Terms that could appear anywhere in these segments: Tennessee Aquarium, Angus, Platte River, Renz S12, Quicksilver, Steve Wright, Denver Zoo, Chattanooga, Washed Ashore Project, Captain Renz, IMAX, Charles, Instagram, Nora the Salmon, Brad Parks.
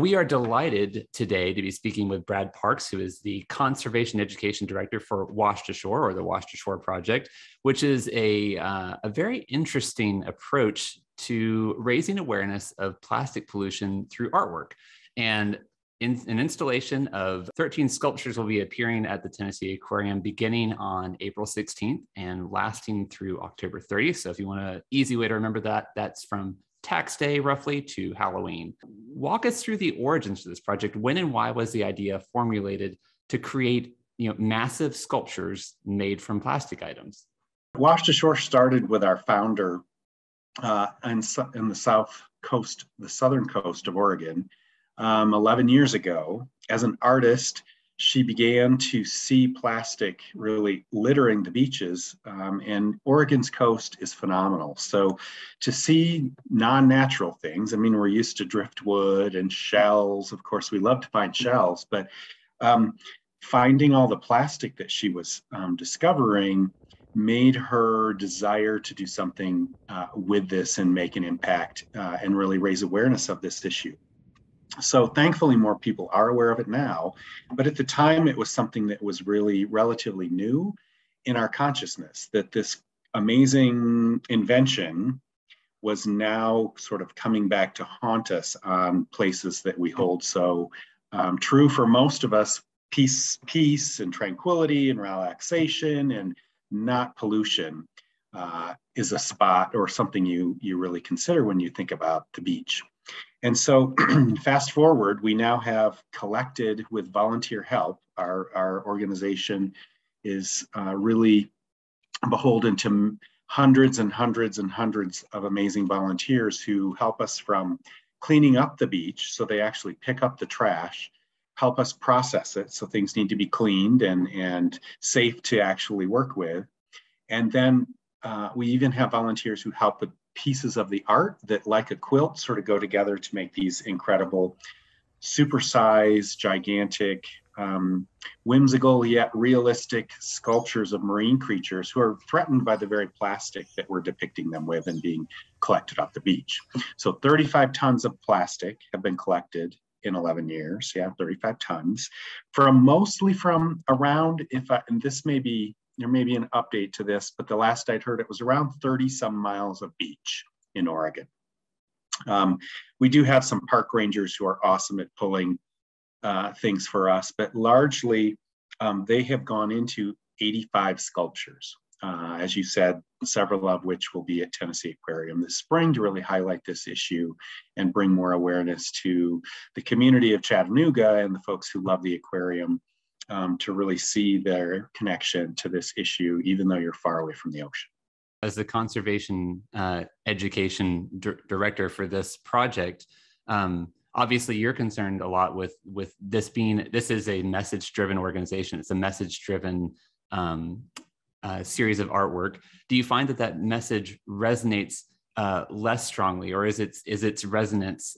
We are delighted today to be speaking with Brad Parks, who is the Conservation Education Director for Washed Ashore, or the Washed Ashore Project, which is a very interesting approach to raising awareness of plastic pollution through artwork. And an installation of 13 sculptures will be appearing at the Tennessee Aquarium beginning on April 16th and lasting through October 30th. So if you want an easy way to remember that, that's from Tax Day roughly to Halloween. Walk us through the origins of this project. When and why was the idea formulated to create, massive sculptures made from plastic items? Washed Ashore started with our founder in the south coast, the southern coast of Oregon, 11 years ago. As an artist, she began to see plastic really littering the beaches, and Oregon's coast is phenomenal. So to see non-natural things, I mean, we're used to driftwood and shells. Of course, we love to find shells, but finding all the plastic that she was discovering made her desire to do something with this and make an impact and really raise awareness of this issue. So thankfully, more people are aware of it now, but at the time it was something that was really relatively new in our consciousness, that this amazing invention was now sort of coming back to haunt us on places that we hold so true for most of us, peace and tranquility and relaxation and not pollution is a spot or something you really consider when you think about the beach. And so fast forward, we now have collected with volunteer help. Our organization is really beholden to hundreds and hundreds and hundreds of amazing volunteers who help us from cleaning up the beach. So they actually pick up the trash, help us process it. So things need to be cleaned and safe to actually work with. And then we even have volunteers who help with pieces of the art that, like a quilt, sort of go together to make these incredible, supersized, gigantic, whimsical yet realistic sculptures of marine creatures who are threatened by the very plastic that we're depicting them with and being collected off the beach. So 35 tons of plastic have been collected in 11 years. Yeah, 35 tons mostly from around, and this may be, there may be an update to this, but the last I'd heard, it was around 30 some miles of beach in Oregon. We do have some park rangers who are awesome at pulling things for us, but largely they have gone into 85 sculptures, as you said, several of which will be at Tennessee Aquarium this spring to really highlight this issue and bring more awareness to the community of Chattanooga and the folks who love the aquarium. To really see their connection to this issue, even though you're far away from the ocean. As the conservation education director for this project, obviously you're concerned a lot with this is a message-driven organization. It's a message-driven series of artwork. Do you find that message resonates less strongly, or is its resonance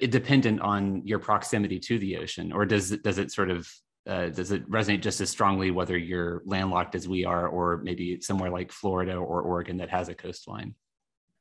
dependent on your proximity to the ocean, or does it resonate just as strongly whether you're landlocked as we are, or maybe somewhere like Florida or Oregon that has a coastline?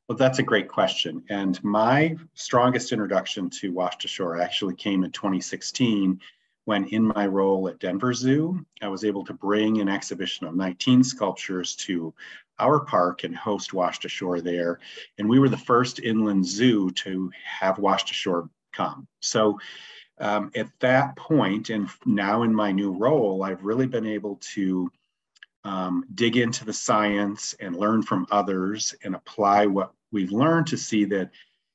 Well, that's a great question, and my strongest introduction to Washed Ashore actually came in 2016, when in my role at Denver Zoo, I was able to bring an exhibition of 19 sculptures to our park and host Washed Ashore there. And we were the first inland zoo to have Washed Ashore come. So at that point, and now in my new role, I've really been able to dig into the science and learn from others and apply what we've learned to see that,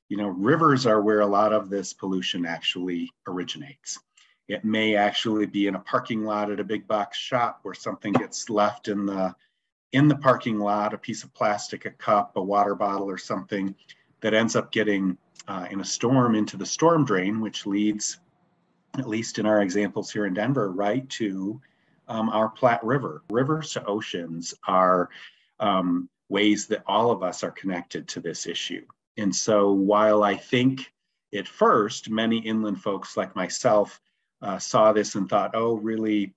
rivers are where a lot of this pollution actually originates. It may actually be in a parking lot at a big box shop where something gets left in the parking lot, a piece of plastic, a cup, a water bottle or something that ends up getting in a storm into the storm drain, which leads, at least in our examples here in Denver, right to our Platte River. Rivers to oceans are ways that all of us are connected to this issue. And so while I think at first many inland folks like myself saw this and thought, oh, really,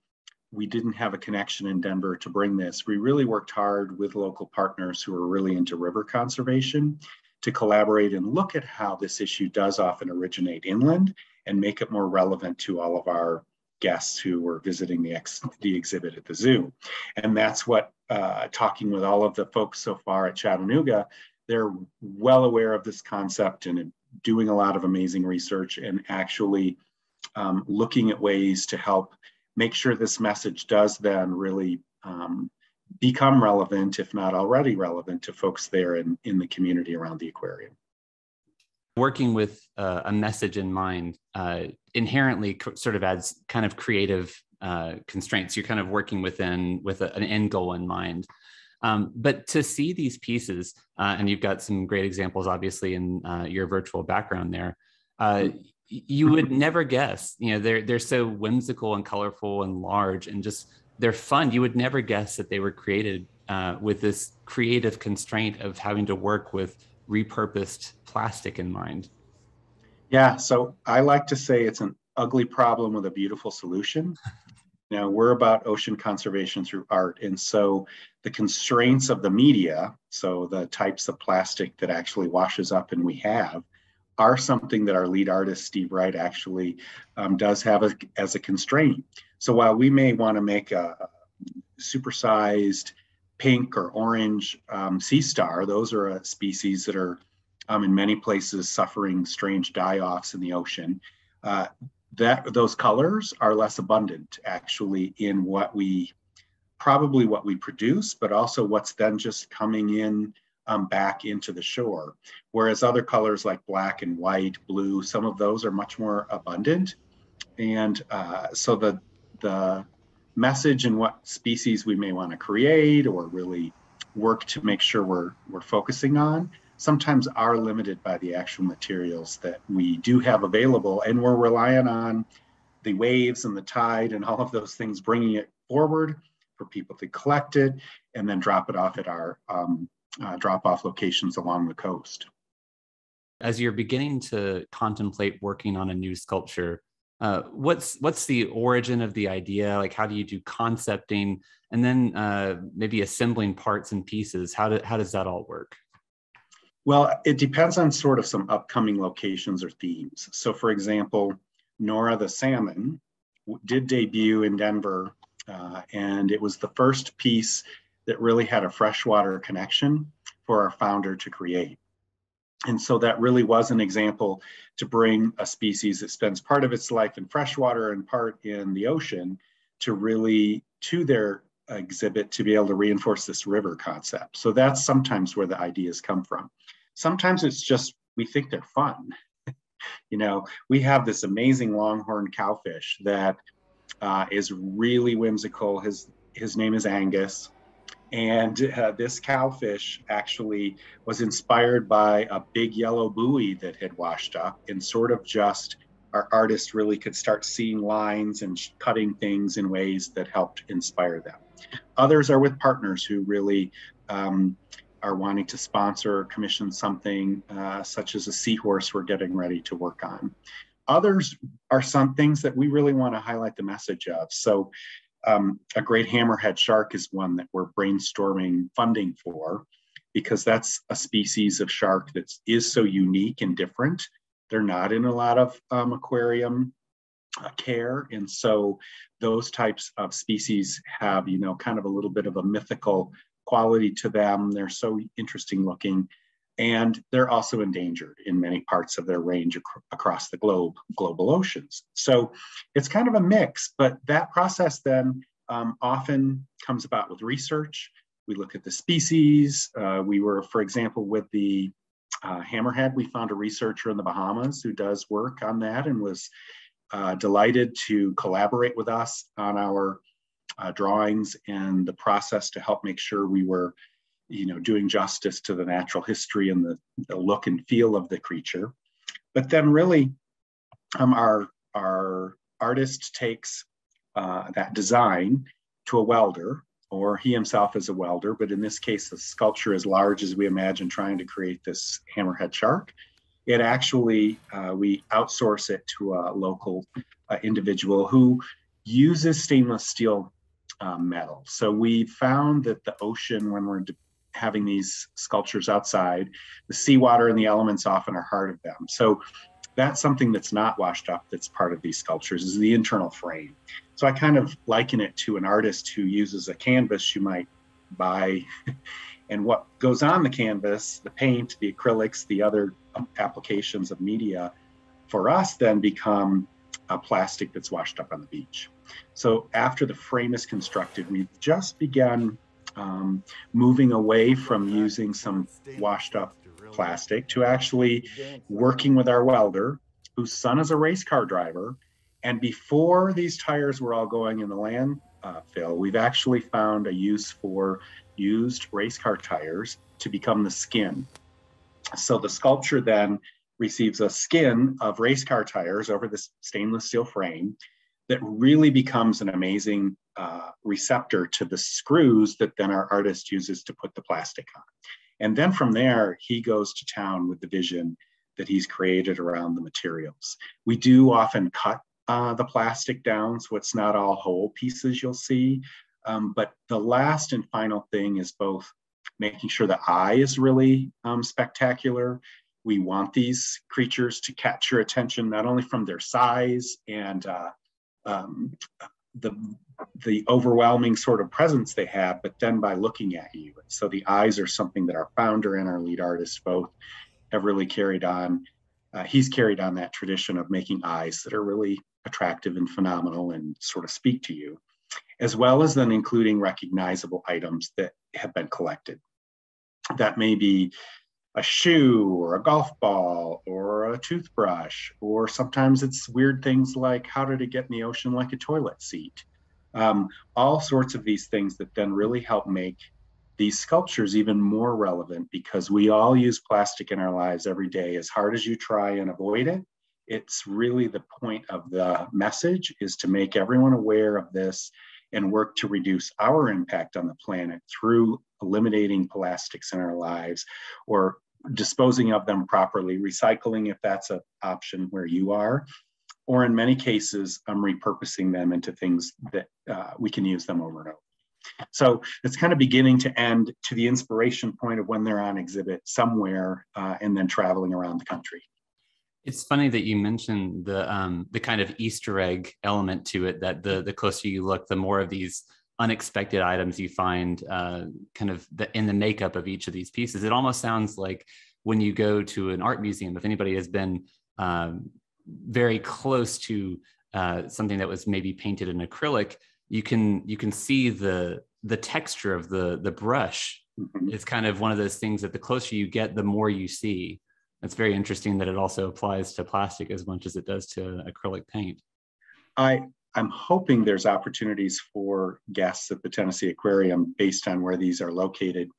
we didn't have a connection in Denver to bring this. We really worked hard with local partners who are really into river conservation to collaborate and look at how this issue does often originate inland and make it more relevant to all of our guests who were visiting the exhibit at the zoo. And that's what, talking with all of the folks so far at Chattanooga, they're well aware of this concept and doing a lot of amazing research and actually looking at ways to help make sure this message does then really become relevant, if not already relevant, to folks there in the community around the aquarium. Working with a message in mind inherently sort of adds kind of creative constraints. You're kind of working with an end goal in mind. But to see these pieces, and you've got some great examples, obviously, in your virtual background there, you would never guess. You know, they're so whimsical and colorful and large and just they're fun. You would never guess that they were created with this creative constraint of having to work with repurposed plastic in mind. Yeah, so I like to say it's an ugly problem with a beautiful solution. Now, we're about ocean conservation through art. And so the constraints of the media, so the types of plastic that actually washes up and we have, are something that our lead artist, Steve Wright, actually does have as a constraint. So while we may want to make a supersized pink or orange sea star, those are a species that are in many places suffering strange die-offs in the ocean, those colors are less abundant actually in what we produce, but also what's then just coming in back into the shore. Whereas other colors like black and white, blue, some of those are much more abundant. And so the message and what species we may want to create or really work to make sure we're focusing on sometimes are limited by the actual materials that we do have available, and we're relying on the waves and the tide and all of those things bringing it forward for people to collect it and then drop it off at our drop-off locations along the coast. As you're beginning to contemplate working on a new sculpture, what's the origin of the idea? Like, how do you do concepting and then maybe assembling parts and pieces? How does that all work? Well, it depends on sort of some upcoming locations or themes. So for example, Nora the Salmon did debut in Denver, and it was the first piece that really had a freshwater connection for our founder to create. And so that really was an example to bring a species that spends part of its life in freshwater and part in the ocean to really, to their exhibit, to be able to reinforce this river concept. So that's sometimes where the ideas come from. Sometimes it's just, we think they're fun. You know, we have this amazing longhorn cowfish that is really whimsical. His name is Angus. And this cowfish actually was inspired by a big yellow buoy that had washed up, and sort of just our artists really could start seeing lines and cutting things in ways that helped inspire them. Others are with partners who really are wanting to sponsor or commission something such as a seahorse we're getting ready to work on. Others are some things that we really want to highlight the message of. So a great hammerhead shark is one that we're brainstorming funding for, because that's a species of shark that is so unique and different. They're not in a lot of aquarium care. And so those types of species have, you know, kind of a little bit of a mythical quality to them. They're so interesting looking, and they're also endangered in many parts of their range across the globe, global oceans. So it's kind of a mix, but that process then often comes about with research. We look at the species. We were, for example, with the hammerhead, we found a researcher in the Bahamas who does work on that and was delighted to collaborate with us on our drawings and the process to help make sure we were, you know, doing justice to the natural history and the look and feel of the creature. But then really our artist takes that design to a welder, or he himself is a welder, but in this case, a sculpture as large as we imagine trying to create this hammerhead shark. It actually, we outsource it to a local individual who uses stainless steel metal. So we found that the ocean, when we're having these sculptures outside. The seawater and the elements often are part of them. So that's something that's not washed up that's part of these sculptures, is the internal frame. So I kind of liken it to an artist who uses a canvas you might buy, and what goes on the canvas, the paint, the acrylics, the other applications of media, for us then become a plastic that's washed up on the beach. So after the frame is constructed, we've just begun moving away from using some washed up plastic to actually working with our welder, whose son is a race car driver. And before these tires were all going in the landfill, we've actually found a use for used race car tires to become the skin. So the sculpture then receives a skin of race car tires over this stainless steel frame that really becomes an amazing receptor to the screws that then our artist uses to put the plastic on. And then from there, he goes to town with the vision that he's created around the materials. We do often cut the plastic down, so it's not all whole pieces you'll see. But the last and final thing is both making sure the eye is really spectacular. We want these creatures to catch your attention, not only from their size and the overwhelming sort of presence they have, but then by looking at you. So the eyes are something that our founder and our lead artist both have really carried on. He's carried on that tradition of making eyes that are really attractive and phenomenal and sort of speak to you, as well as then including recognizable items that have been collected. That may be a shoe or a golf ball or a toothbrush, or sometimes it's weird things like, how did it get in the ocean like a toilet seat? All sorts of these things that then really help make these sculptures even more relevant, because we all use plastic in our lives every day. As hard as you try and avoid it, it's really the point of the message is to make everyone aware of this and work to reduce our impact on the planet through eliminating plastics in our lives, or disposing of them properly, recycling if that's an option where you are, or in many cases, repurposing them into things that we can use them over and over. So it's kind of beginning to end to the inspiration point of when they're on exhibit somewhere and then traveling around the country. It's funny that you mentioned the kind of Easter egg element to it, that the closer you look, the more of these unexpected items you find kind of in the makeup of each of these pieces. It almost sounds like when you go to an art museum, if anybody has been very close to something that was maybe painted in acrylic, you can see the texture of the brush. It's kind of one of those things that the closer you get, the more you see. It's very interesting that it also applies to plastic as much as it does to acrylic paint. I'm hoping there's opportunities for guests at the Tennessee Aquarium, based on where these are located,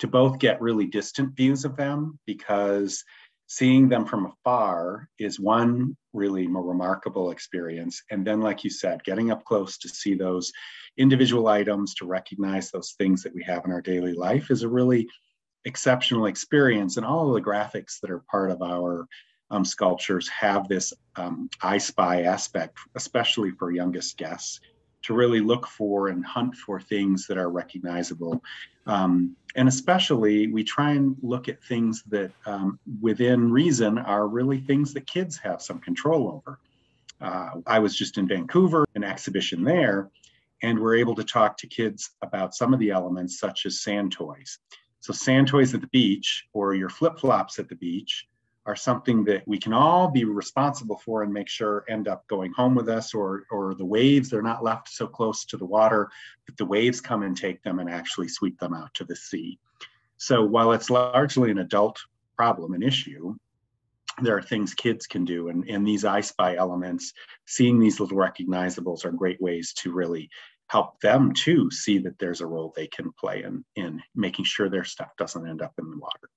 to both get really distant views of them, because seeing them from afar is one really remarkable experience. And then, like you said, getting up close to see those individual items, to recognize those things that we have in our daily life, is a really exceptional experience. And all of the graphics that are part of our sculptures have this I Spy aspect, especially for youngest guests, to really look for and hunt for things that are recognizable. And especially we try and look at things that within reason are really things that kids have some control over. I was just in Vancouver, an exhibition there, and we're able to talk to kids about some of the elements, such as sand toys. So sand toys at the beach, or your flip-flops at the beach, are something that we can all be responsible for and make sure end up going home with us, or the waves, they're not left so close to the water that the waves come and take them and actually sweep them out to the sea. So while it's largely an adult problem and issue, there are things kids can do, and these I Spy elements, seeing these little recognizables, are great ways to really help them to see that there's a role they can play in making sure their stuff doesn't end up in the water.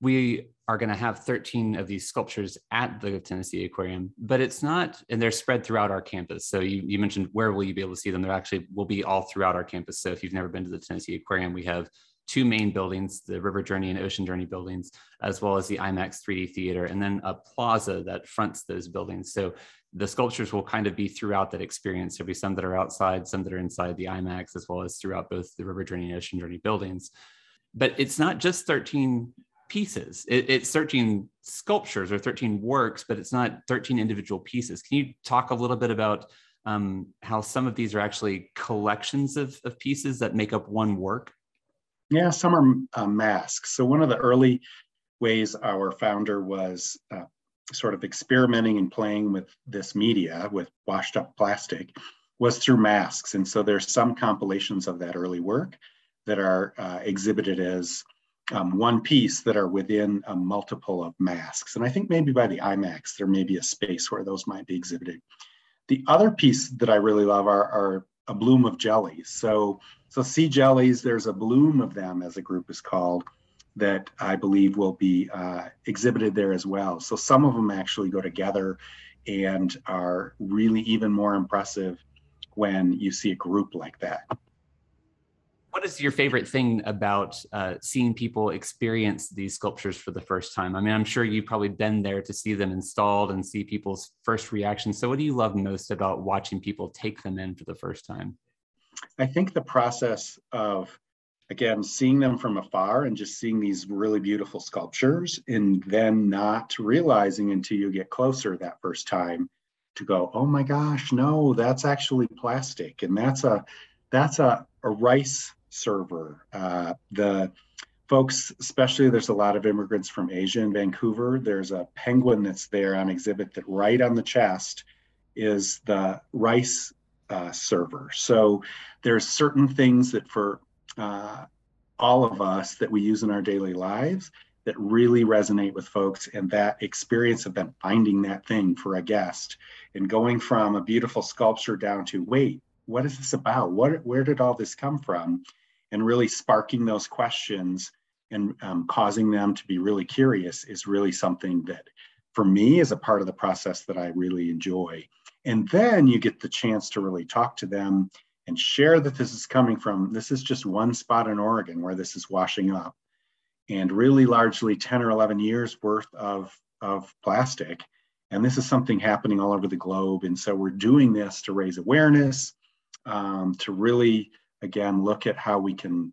We are going to have 13 of these sculptures at the Tennessee Aquarium, but it's not, and they're spread throughout our campus. So you mentioned, where will you be able to see them? They actually will be all throughout our campus. So if you've never been to the Tennessee Aquarium, we have two main buildings, the River Journey and Ocean Journey buildings, as well as the IMAX 3D theater, and then a plaza that fronts those buildings. So the sculptures will kind of be throughout that experience. There'll be some that are outside, some that are inside the IMAX, as well as throughout both the River Journey and Ocean Journey buildings. But it's not just 13 pieces. It's 13 sculptures or 13 works, but it's not 13 individual pieces. Can you talk a little bit about how some of these are actually collections of pieces that make up one work? Yeah, some are masks. So one of the early ways our founder was sort of experimenting and playing with this media, with washed up plastic, was through masks. And so there's some compilations of that early work that are exhibited as one piece that are within a multiple of masks. And I think maybe by the IMAX, there may be a space where those might be exhibited. The other piece that I really love are a bloom of jellies. So sea jellies, there's a bloom of them, as a group is called, that I believe will be exhibited there as well. So some of them actually go together and are really even more impressive when you see a group like that. What is your favorite thing about seeing people experience these sculptures for the first time? I mean, I'm sure you've probably been there to see them installed and see people's first reactions. So what do you love most about watching people take them in for the first time? I think the process of, again, seeing them from afar and just seeing these really beautiful sculptures and then not realizing until you get closer that first time to go, oh my gosh, no, that's actually plastic. And that's a rice server. The folks, especially there's a lot of immigrants from Asia in Vancouver, there's a penguin that's there on exhibit that right on the chest is the rice server. So there's certain things that for all of us that we use in our daily lives that really resonate with folks, and that experience of them finding that thing for a guest and going from a beautiful sculpture down to, wait, what is this about? Where did all this come from? And really sparking those questions and causing them to be really curious is really something that for me is a part of the process that I really enjoy. And then you get the chance to really talk to them and share that this is coming from, this is just one spot in Oregon where this is washing up, and really largely 10 or 11 years worth of plastic. And this is something happening all over the globe. And so we're doing this to raise awareness, to really, again, look at how we can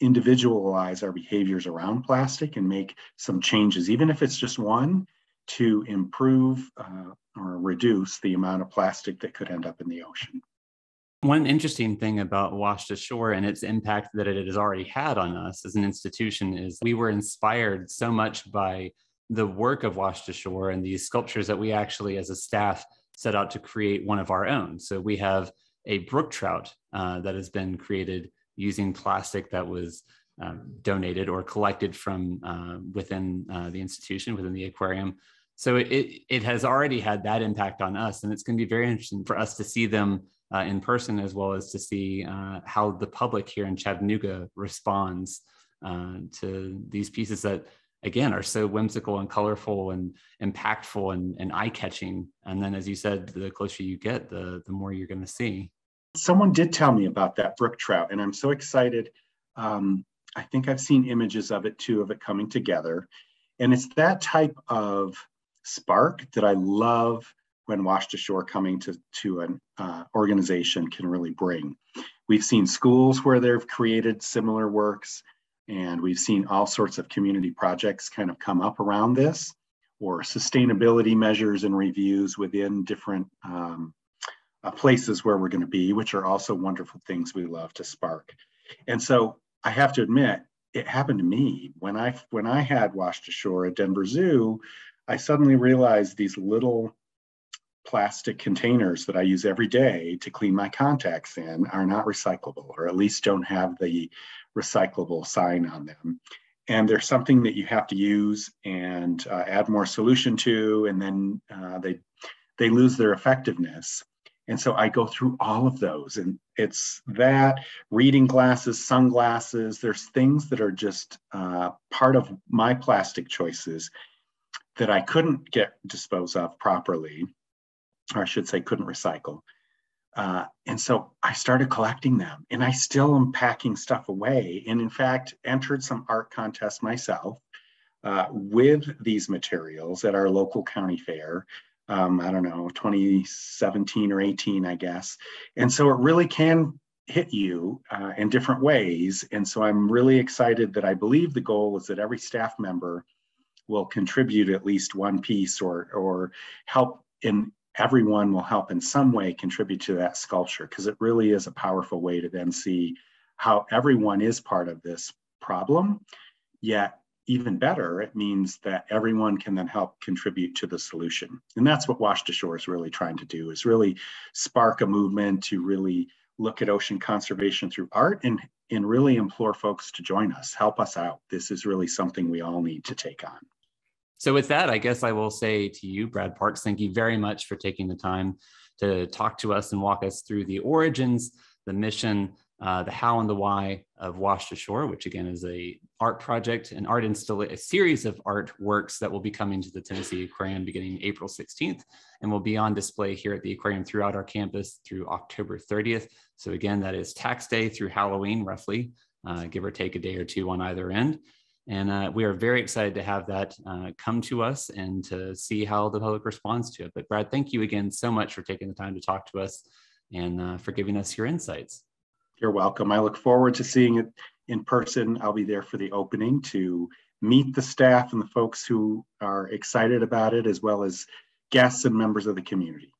individualize our behaviors around plastic and make some changes, even if it's just one, to improve or reduce the amount of plastic that could end up in the ocean. One interesting thing about Washed Ashore and its impact that it has already had on us as an institution is we were inspired so much by the work of Washed Ashore and these sculptures that we actually, as a staff, set out to create one of our own. So we have a brook trout that has been created using plastic that was donated or collected from within the institution, within the aquarium. So it has already had that impact on us, and it's going to be very interesting for us to see them in person, as well as to see how the public here in Chattanooga responds to these pieces that, again, are so whimsical and colorful and impactful and eye-catching. And then, as you said, the closer you get, the more you're going to see. Someone did tell me about that brook trout, and I'm so excited. I think I've seen images of it too, of it coming together. And it's that type of spark that I love when Washed Ashore coming to an organization can really bring. We've seen schools where they've created similar works, and we've seen all sorts of community projects kind of come up around this, or sustainability measures and reviews within different places where we're gonna be, which are also wonderful things we love to spark. And so I have to admit, it happened to me. When I had Washed Ashore at Denver Zoo, I suddenly realized these little plastic containers that I use every day to clean my contacts in are not recyclable, or at least don't have the recyclable sign on them. And they're something that you have to use and add more solution to, and then they lose their effectiveness. And so I go through all of those, and it's that, reading glasses, sunglasses, there's things that are just part of my plastic choices that I couldn't get disposed of properly, or I should say couldn't recycle. And so I started collecting them, and I still am packing stuff away. And in fact, entered some art contests myself with these materials at our local county fair. I don't know, 2017 or 18, I guess. And so it really can hit you in different ways. And so I'm really excited that I believe the goal is that every staff member will contribute at least one piece or help in, everyone will help in some way contribute to that sculpture, because it really is a powerful way to then see how everyone is part of this problem. Yet even better, it means that everyone can then help contribute to the solution. And that's what Washed Ashore is really trying to do, is really spark a movement to really look at ocean conservation through art and really implore folks to join us, help us out. This is really something we all need to take on. So with that, I guess I will say to you, Brad Parks, thank you very much for taking the time to talk to us and walk us through the origins, the mission, the how and the why of Washed Ashore, which again is a art project, an art a series of artworks that will be coming to the Tennessee Aquarium beginning April 16th, and will be on display here at the aquarium throughout our campus through October 30th. So again, that is tax day through Halloween, roughly, give or take a day or two on either end. And we are very excited to have that come to us and to see how the public responds to it. But Brad, thank you again so much for taking the time to talk to us and for giving us your insights. You're welcome. I look forward to seeing it in person. I'll be there for the opening to meet the staff and the folks who are excited about it, as well as guests and members of the community.